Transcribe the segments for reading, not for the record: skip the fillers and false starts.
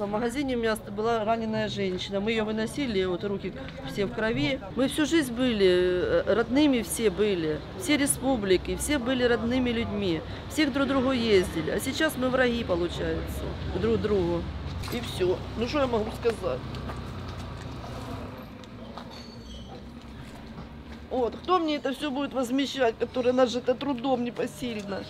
мясо. В магазине мясо была раненая женщина. Мы ее выносили, вот руки все в крови. Мы всю жизнь были, родными все были. Все республики, все были родными людьми. Всех друг другу ездили. А сейчас мы враги, получается, друг другу. И все. Ну что я могу сказать? Вот. Кто мне это все будет возмещать, которое нажито трудом непосильно?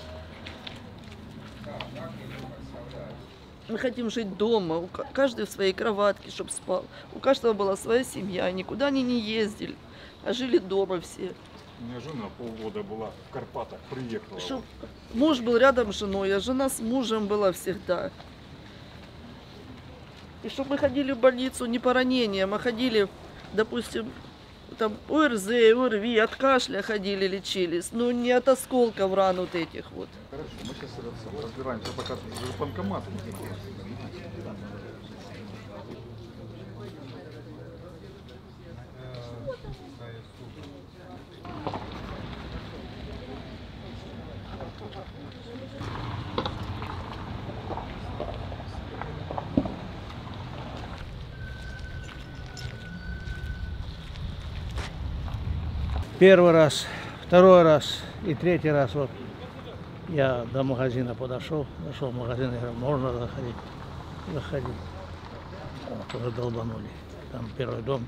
Мы хотим жить дома, каждый в своей кроватке, чтобы спал. У каждого была своя семья, никуда они не ездили, а жили дома все. У меня жена полгода была в Карпатах, приехала. Чтоб муж был рядом с женой, а жена с мужем была всегда. И чтобы мы ходили в больницу не по ранениям, а ходили, допустим, там ОРЗ, ОРВИ, от кашля ходили, лечились, но не от осколков ран вот этих вот. Хорошо, мы сейчас разбираемся, пока банкомат. Первый раз, второй раз и третий раз вот я до магазина подошел, зашел в магазин и говорю, можно заходить, заходи. Вот, уже долбанули. Там первый дом,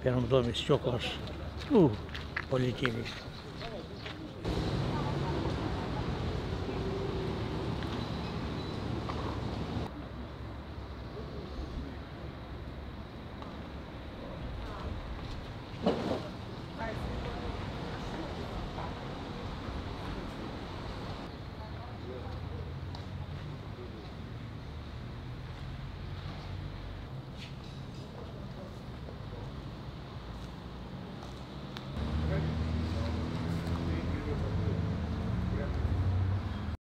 в первом доме стекла аж, ну, полетели.